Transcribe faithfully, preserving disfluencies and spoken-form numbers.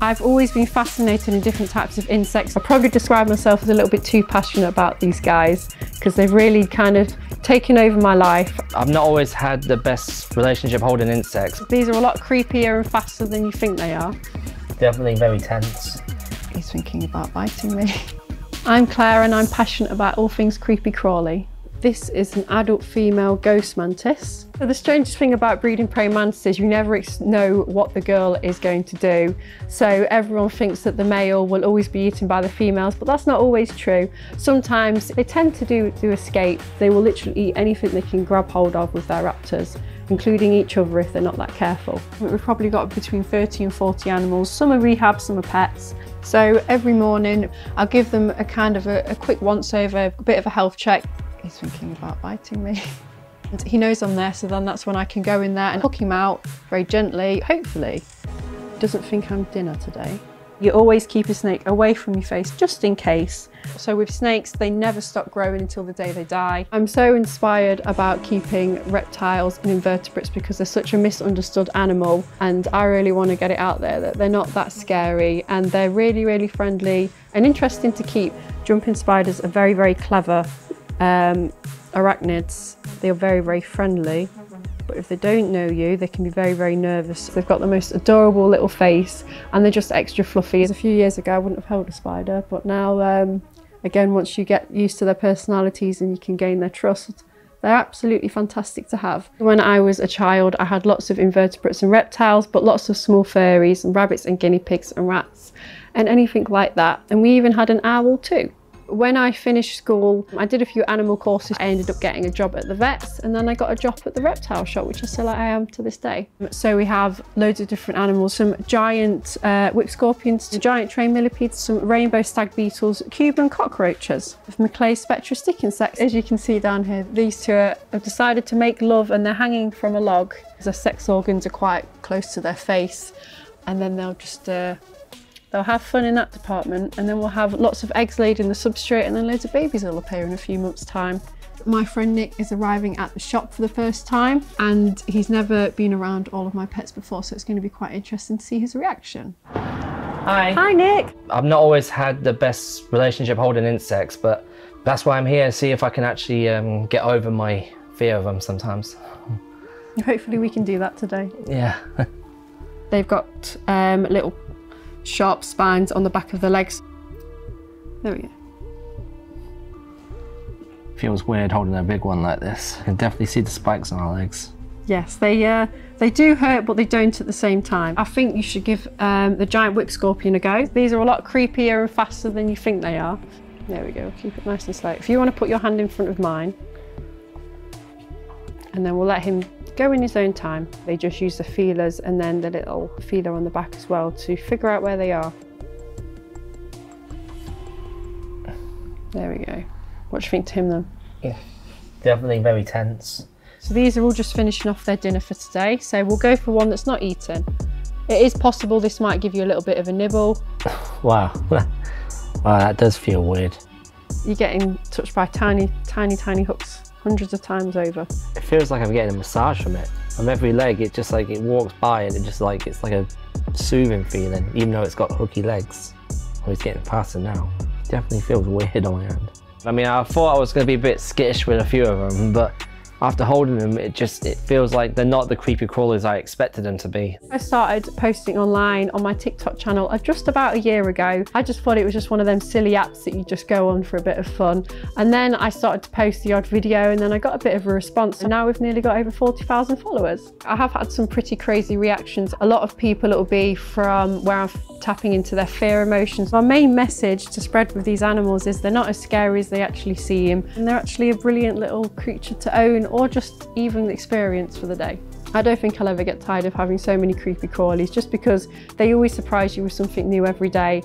I've always been fascinated in different types of insects. I probably describe myself as a little bit too passionate about these guys because they've really kind of taken over my life. I've not always had the best relationship holding insects. These are a lot creepier and faster than you think they are. Definitely very tense. He's thinking about biting me. I'm Claire and I'm passionate about all things creepy crawly. This is an adult female ghost mantis. So the strangest thing about breeding prey mantises is you never know what the girl is going to do. So everyone thinks that the male will always be eaten by the females, but that's not always true. Sometimes they tend to do, do escape. They will literally eat anything they can grab hold of with their raptors, including each other if they're not that careful. We've probably got between thirty and forty animals. Some are rehab, some are pets. So every morning I'll give them a kind of a, a quick once over, a bit of a health check. He's thinking about biting me. And he knows I'm there, so then that's when I can go in there and hook him out very gently. Hopefully, he doesn't think I'm dinner today. You always keep a snake away from your face, just in case. So with snakes, they never stop growing until the day they die. I'm so inspired about keeping reptiles and invertebrates because they're such a misunderstood animal, and I really want to get it out there that they're not that scary and they're really, really friendly and interesting to keep. Jumping spiders are very, very clever. Um, arachnids, they are very, very friendly, but if they don't know you, they can be very, very nervous. They've got the most adorable little face and they're just extra fluffy. A few years ago, I wouldn't have held a spider, but now, um, again, once you get used to their personalities and you can gain their trust, they're absolutely fantastic to have. When I was a child, I had lots of invertebrates and reptiles, but lots of small furries and rabbits and guinea pigs and rats and anything like that. And we even had an owl too. When I finished school, I did a few animal courses. I ended up getting a job at the vets, and then I got a job at the reptile shop, which I still like I am to this day. So we have loads of different animals, some giant uh, whip scorpions, giant train millipedes, some rainbow stag beetles, Cuban cockroaches, Macleay's spectra stick insects. As you can see down here, these two are, have decided to make love and they're hanging from a log. Their sex organs are quite close to their face, and then they'll just uh, They'll have fun in that department, and then we'll have lots of eggs laid in the substrate, and then loads of babies will appear in a few months' time. My friend Nick is arriving at the shop for the first time, and he's never been around all of my pets before, so it's going to be quite interesting to see his reaction. Hi. Hi, Nick. I've not always had the best relationship holding insects, but that's why I'm here, to see if I can actually um, get over my fear of them sometimes. Hopefully we can do that today. Yeah. They've got um, little sharp spines on the back of the legs. There we go. Feels weird holding a big one like this. You can definitely see the spikes on our legs. Yes, they uh, they do hurt, but they don't at the same time. I think you should give um, the giant whip scorpion a go. These are a lot creepier and faster than you think they are. There we go, keep it nice and slow. If you want to put your hand in front of mine, and then we'll let him go in his own time. They just use the feelers and then the little feeler on the back as well to figure out where they are. There we go. What do you think to him then? Yeah, definitely very tense. So these are all just finishing off their dinner for today. So we'll go for one that's not eaten. It is possible this might give you a little bit of a nibble. Wow. Wow, that does feel weird. You're getting touched by tiny, tiny, tiny hooks. Hundreds of times over. It feels like I'm getting a massage from it. On every leg, it just like it walks by and it just like it's like a soothing feeling, even though it's got hooky legs. Oh, he's getting faster now. Definitely feels weird on my hand. I mean, I thought I was going to be a bit skittish with a few of them, but after holding them, it just it feels like they're not the creepy crawlers I expected them to be. I started posting online on my TikTok channel just about a year ago. I just thought it was just one of them silly apps that you just go on for a bit of fun. And then I started to post the odd video, and then I got a bit of a response. And now we've nearly got over forty thousand followers. I have had some pretty crazy reactions. A lot of people, it'll be from where I'm tapping into their fear emotions. My main message to spread with these animals is they're not as scary as they actually seem. And they're actually a brilliant little creature to own, or just even the experience for the day. I don't think I'll ever get tired of having so many creepy crawlies, just because they always surprise you with something new every day.